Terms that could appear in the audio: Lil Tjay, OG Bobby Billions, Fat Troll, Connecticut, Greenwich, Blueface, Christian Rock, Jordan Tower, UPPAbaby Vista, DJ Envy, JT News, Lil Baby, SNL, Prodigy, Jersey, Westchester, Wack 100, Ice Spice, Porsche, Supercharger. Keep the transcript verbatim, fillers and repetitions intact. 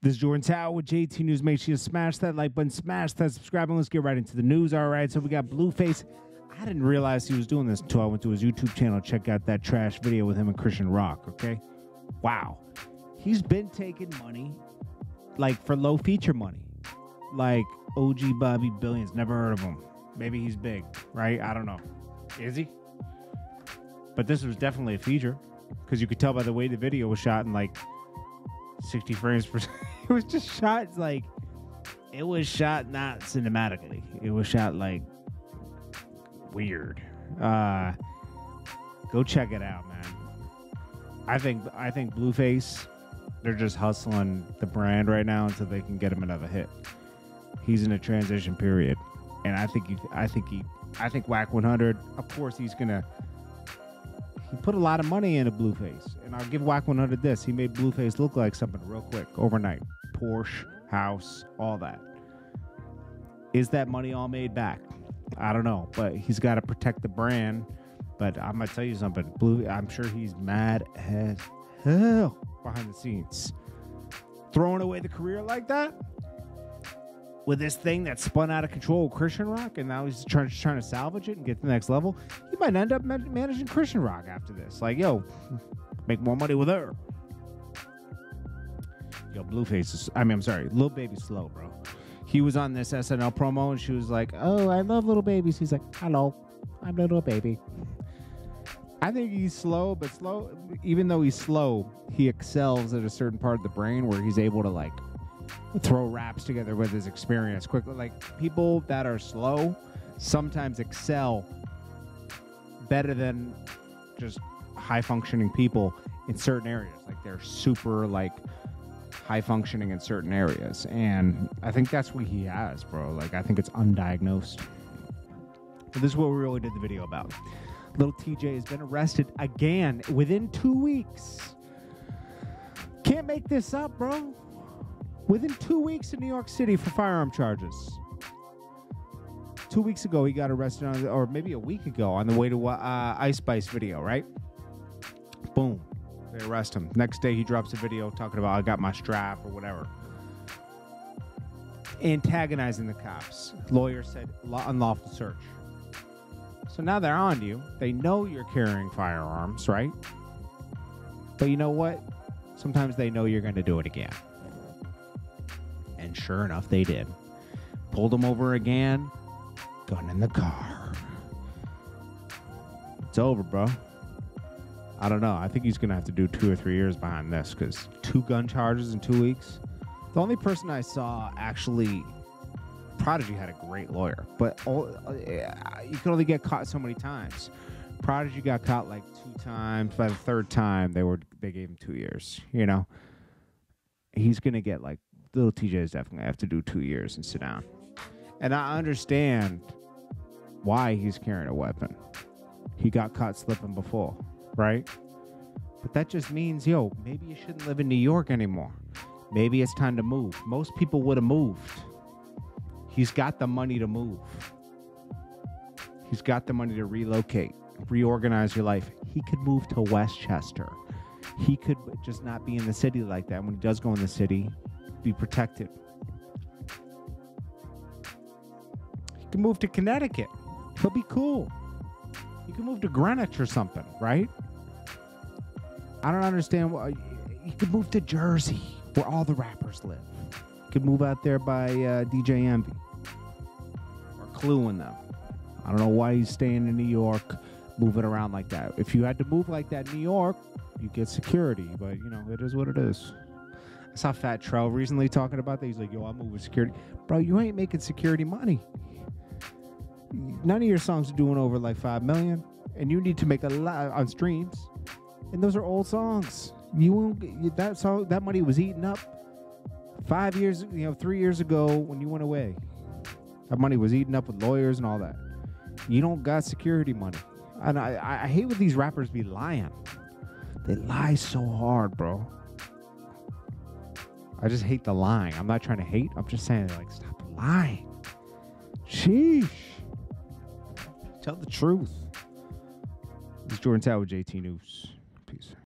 This is Jordan Tower with J T News. Make sure you smash that like button, smash that subscribe button. Let's get right into the news. All right, so we got Blueface. I didn't realize he was doing this until I went to his YouTube channel. Check out that trash video with him and Christian Rock, okay? Wow. He's been taking money, like, for low feature money. Like, O G Bobby Billions. Never heard of him. Maybe he's big, right? I don't know. Is he? But this was definitely a feature, because you could tell by the way the video was shot in, like, sixty frames per second. It was just shot, like, it was shot not cinematically. It was shot, like, weird. Uh go check it out, man. I think I think Blueface, they're just hustling the brand right now until they can get him another hit. He's in a transition period. And I think he I think he I think Wack one hundred, of course he's gonna he put a lot of money into Blueface. And I'll give Wack one hundred this. He made Blueface look like something real quick, overnight. Porsche, house, all that. Is that money all made back? I don't know, but he's got to protect the brand. But I'm going to tell you something. Blue, I'm sure he's mad as hell behind the scenes. Throwing away the career like that? With this thing that spun out of control with Christian Rock, and now he's trying, trying to salvage it and get to the next level. He might end up man managing Christian Rock after this. Like, yo, make more money with her. Yo, Blueface is, I mean, I'm sorry, Lil Baby's slow, bro. He was on this S N L promo, and she was like, oh, I love little babies. He's like, hello, I'm Little Baby. I think he's slow, but slow, even though he's slow, he excels at a certain part of the brain where he's able to, like, throw raps together with his experience quickly. Like, people that are slow sometimes excel better than just high-functioning people in certain areas. Like, they're super, like, high functioning in certain areas, and I think that's what he has, bro. Like, I think it's undiagnosed. But this is what we really did the video about. Lil Tjay has been arrested again within two weeks. Can't make this up, bro. Within two weeks in New York City for firearm charges. Two weeks ago, he got arrested, on, or maybe a week ago, on the way to uh, Ice Spice video, right? Boom. They arrest him. Next day, he drops a video talking about, I got my strap or whatever. Antagonizing the cops. Lawyer said unlawful search. So now they're on you. They know you're carrying firearms, right? But you know what? Sometimes they know you're going to do it again. And sure enough, they did. Pulled him over again. Gun in the car. It's over, bro. I don't know. I think he's going to have to do two or three years behind this, because two gun charges in two weeks. The only person I saw actually, Prodigy had a great lawyer, but all, you can only get caught so many times. Prodigy got caught like two times. By the third time, they were they gave him two years. You know, he's going to get like Lil Tjay's definitely have to do two years and sit down. And I understand why he's carrying a weapon. He got caught slipping before. Right? But that just means, yo, maybe you shouldn't live in New York anymore. Maybe it's time to move. Most people would have moved. He's got the money to move. He's got the money to relocate, reorganize your life. He could move to Westchester. He could just not be in the city like that. When he does go in the city, be protected. He could move to Connecticut. He'll be cool. You can move to Greenwich or something, right? I don't understand why. You could move to Jersey, where all the rappers live. You could move out there by uh, D J Envy or Clue and them. I don't know why he's staying in New York, moving around like that. If you had to move like that in New York, you get security, but you know, it is what it is. I saw Fat Troll recently talking about that. He's like, yo, I'm moving security. Bro, you ain't making security money. None of your songs are doing over like five million, and you need to make a lot on streams, and those are old songs. You won't, that song, that money was eaten up five years, you know, three years ago when you went away. That money was eaten up with lawyers and all that. You don't got security money, and I, I hate what these rappers be lying. They lie so hard, bro. I just hate the lying. I'm not trying to hate. I'm just saying, like, stop lying. Sheesh. Tell the truth. This is Jordan Tower with J T News. Peace.